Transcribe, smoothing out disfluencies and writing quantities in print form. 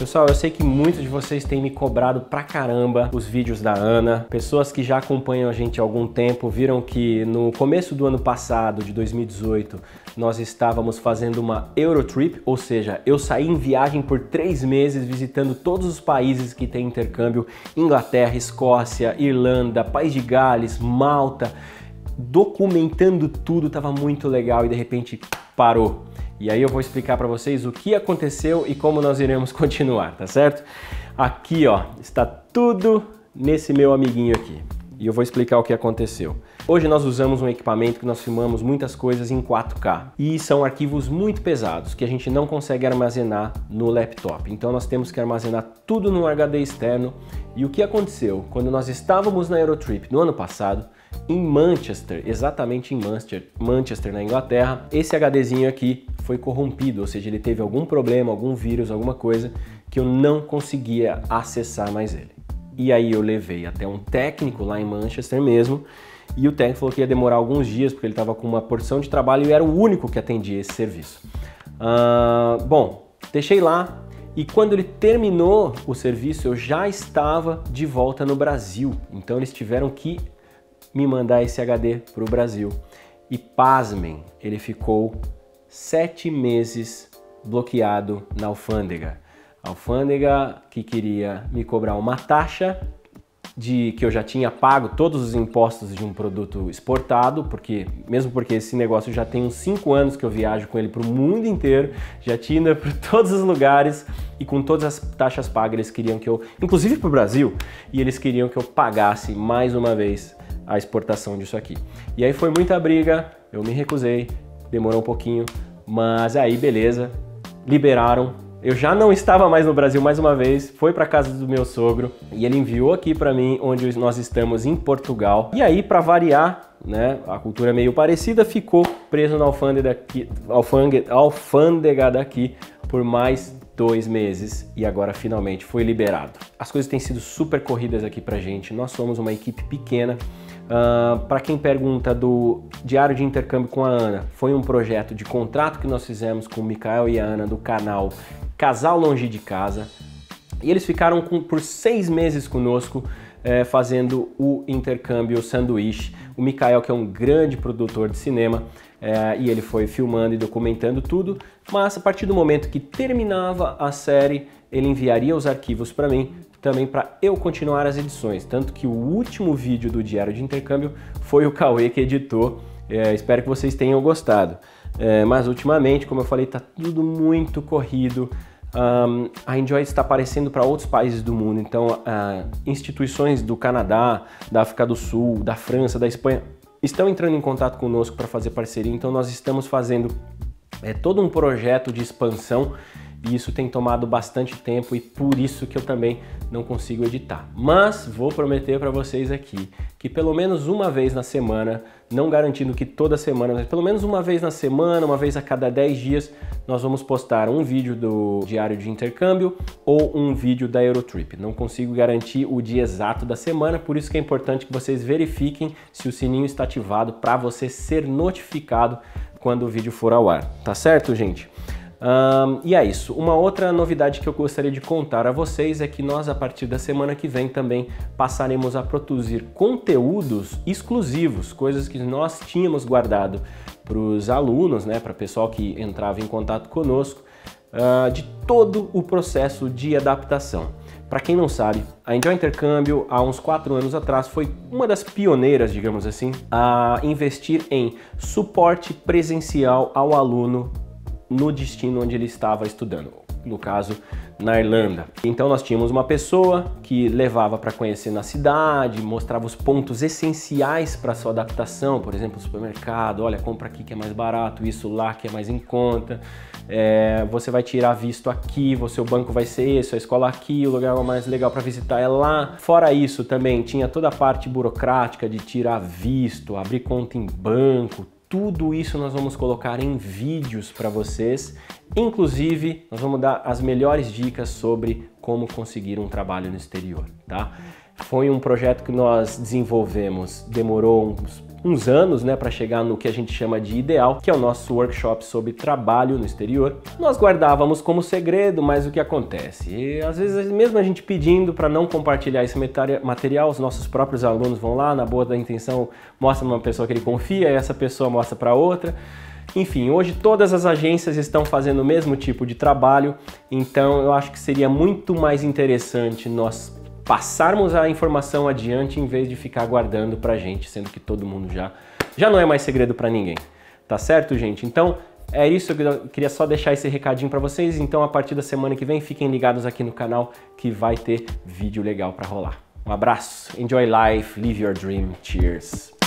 Pessoal, eu sei que muitos de vocês têm me cobrado pra caramba os vídeos da Ana. Pessoas que já acompanham a gente há algum tempo viram que no começo do ano passado, de 2018, nós estávamos fazendo uma Eurotrip, ou seja, eu saí em viagem por 3 meses visitando todos os países que tem intercâmbio: Inglaterra, Escócia, Irlanda, País de Gales, Malta, documentando tudo, tava muito legal e de repente parou. E aí eu vou explicar para vocês o que aconteceu e como nós iremos continuar, tá certo? Aqui, ó, está tudo nesse meu amiguinho aqui. E eu vou explicar o que aconteceu. Hoje nós usamos um equipamento que nós filmamos muitas coisas em 4K. E são arquivos muito pesados que a gente não consegue armazenar no laptop. Então nós temos que armazenar tudo num HD externo. E o que aconteceu? Quando nós estávamos na Eurotrip no ano passado, em Manchester, exatamente em Manchester, na Inglaterra, esse HDzinho aqui foi corrompido, ou seja, ele teve algum problema, algum vírus, alguma coisa que eu não conseguia acessar mais ele. E aí eu levei até um técnico lá em Manchester mesmo, e o técnico falou que ia demorar alguns dias, porque ele estava com uma porção de trabalho e eu era o único que atendia esse serviço. Bom, deixei lá, e quando ele terminou o serviço, eu já estava de volta no Brasil. Então eles tiveram que me mandar esse HD para o Brasil. E pasmem, ele ficou 7 meses bloqueado na alfândega. A alfândega que queria me cobrar uma taxa de que eu já tinha pago todos os impostos de um produto exportado, mesmo porque esse negócio já tem uns 5 anos que eu viajo com ele para o mundo inteiro, já tinha ido para todos os lugares e com todas as taxas pagas eles queriam que eu, inclusive para o Brasil, e eles queriam que eu pagasse mais uma vez a exportação disso aqui. E aí foi muita briga, eu me recusei, demorou um pouquinho, mas aí beleza, liberaram. Eu já não estava mais no Brasil mais uma vez, foi para casa do meu sogro e ele enviou aqui para mim, onde nós estamos em Portugal. E aí, para variar, né, a cultura é meio parecida, ficou preso na alfândega daqui por mais 2 meses e agora finalmente foi liberado. As coisas têm sido super corridas aqui pra gente, nós somos uma equipe pequena. Para quem pergunta do Diário de Intercâmbio com a Ana, foi um projeto de contrato que nós fizemos com o Mikael e a Ana do canal Casal Longe de Casa e eles ficaram por 6 meses conosco fazendo o intercâmbio sanduíche. O Mikael, que é um grande produtor de cinema, e ele foi filmando e documentando tudo, mas a partir do momento que terminava a série, ele enviaria os arquivos para mim, também para eu continuar as edições, tanto que o último vídeo do Diário de Intercâmbio foi o Cauê que editou, espero que vocês tenham gostado. Mas ultimamente, como eu falei, tá tudo muito corrido, a Enjoy está aparecendo para outros países do mundo, então instituições do Canadá, da África do Sul, da França, da Espanha, estão entrando em contato conosco para fazer parceria, então nós estamos fazendo todo um projeto de expansão e isso tem tomado bastante tempo e por isso que eu também não consigo editar. Mas vou prometer para vocês aqui que pelo menos uma vez na semana, não garantindo que toda semana, mas pelo menos uma vez na semana, uma vez a cada 10 dias, nós vamos postar um vídeo do Diário de Intercâmbio ou um vídeo da Eurotrip. Não consigo garantir o dia exato da semana, por isso que é importante que vocês verifiquem se o sininho está ativado para você ser notificado quando o vídeo for ao ar. Tá certo, gente? E é isso. Uma outra novidade que eu gostaria de contar a vocês é que nós, a partir da semana que vem, também passaremos a produzir conteúdos exclusivos, coisas que nós tínhamos guardado para os alunos, né, para o pessoal que entrava em contato conosco, de todo o processo de adaptação. Para quem não sabe, a Enjoy Intercâmbio, há uns 4 anos atrás, foi uma das pioneiras, digamos assim, a investir em suporte presencial ao aluno no destino onde ele estava estudando, no caso, na Irlanda. Então nós tínhamos uma pessoa que levava para conhecer na cidade, mostrava os pontos essenciais para sua adaptação, por exemplo, supermercado, olha, compra aqui que é mais barato, isso lá que é mais em conta, você vai tirar visto aqui, o banco vai ser esse, a escola aqui, o lugar mais legal para visitar é lá. Fora isso também, tinha toda a parte burocrática de tirar visto, abrir conta em banco. Tudo isso nós vamos colocar em vídeos para vocês, inclusive nós vamos dar as melhores dicas sobre como conseguir um trabalho no exterior, tá? Foi um projeto que nós desenvolvemos, demorou uns anos, né, para chegar no que a gente chama de ideal, que é o nosso workshop sobre trabalho no exterior. Nós guardávamos como segredo, mas o que acontece? E, às vezes, mesmo a gente pedindo para não compartilhar esse material, os nossos próprios alunos vão lá, na boa da intenção, mostra uma pessoa que ele confia, e essa pessoa mostra para outra. Enfim, hoje todas as agências estão fazendo o mesmo tipo de trabalho, então eu acho que seria muito mais interessante nós passarmos a informação adiante em vez de ficar guardando pra gente, sendo que todo mundo já não é mais segredo pra ninguém. Tá certo, gente? Então é isso, eu queria só deixar esse recadinho pra vocês. Então a partir da semana que vem, fiquem ligados aqui no canal que vai ter vídeo legal pra rolar. Um abraço, enjoy life, live your dream, cheers!